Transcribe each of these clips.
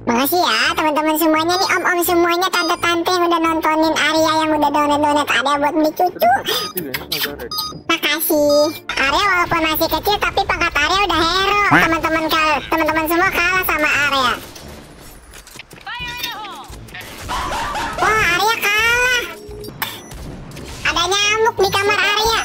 Makasih ya teman-teman semuanya nih, om-om semuanya, tante-tante yang udah nontonin Arya, yang udah donat-donat ada buat beli cucu. Makasih. Arya walaupun masih kecil tapi pangkat Arya udah hero. Teman-teman semua kalah sama Arya. Wah, Arya kalah. Ada nyamuk di kamar Arya.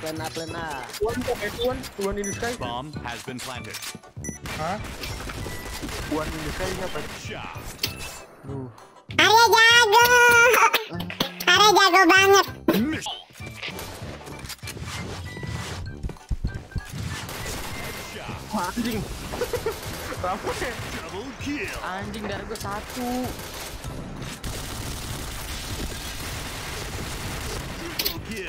Plan A. One in the sky. Bomb has been planted. Huh? One in the sky, but Arya jago. Arya jago banget. Anjing. Double kill. Anjing darah gue satu. Arya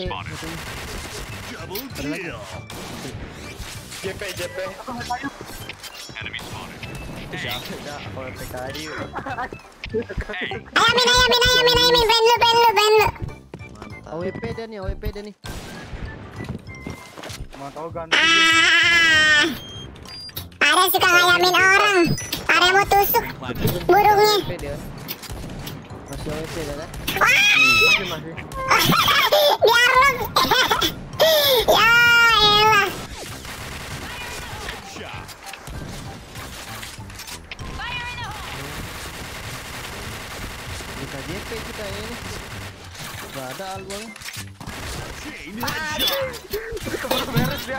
Spotted. Double kill. JP. Enemy spotted. Amin. Ada suka ngayamin orang. Ada mau tusuk burungnya. Masih. Biarlah. Ya elah. Kita JP kita ini. Gak ada album. Allah digeser ya. Jadi kena ya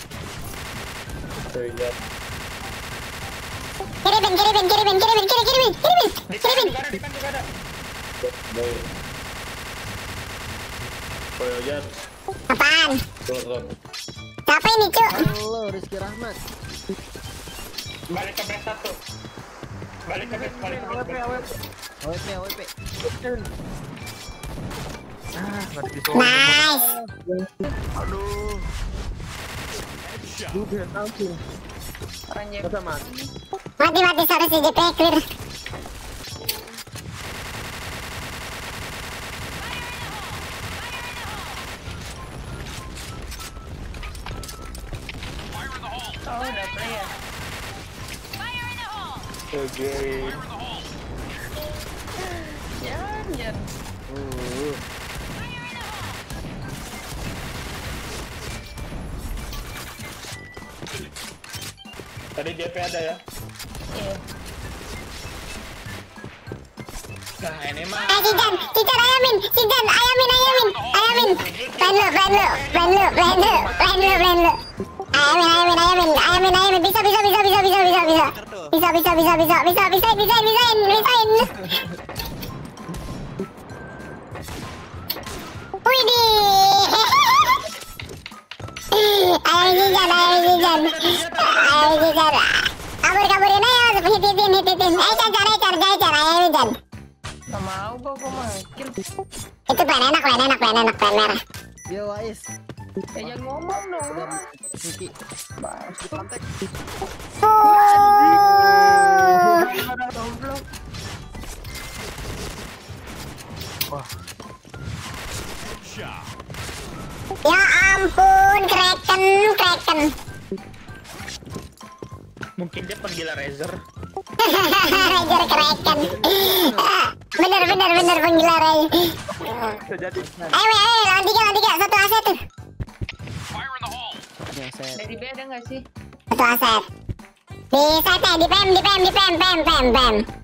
Siapa ini, Cuk? Halo, Rizky Rahmat. Balik ke base 1. Balik ke base. Nice. Aduh. Mati sore si JP clear. Okay. Yeah. Tadi JP ada ya? Iya. Nah ini mah. Ayamin. Plan lu. Ayamin. Bisa. Bisa. Wih di. Ayamin. Kabur-kaburin aja langsung hitin. Ayo car. Ayamin. Gak mau gua makin. Itu plan enak, plan merah. Yo guys. Jangan ngomong dong. Nanti. Harus dikontek. Wah. Ya ampun, Kraken. Mungkin dia penggila Razer. Razer Kraken. Bener penggila Razer. Ayo, lawan tiga. Satu aset tuh. Dari B ada nggak sih? Satu aset. Di site-nya, di PM.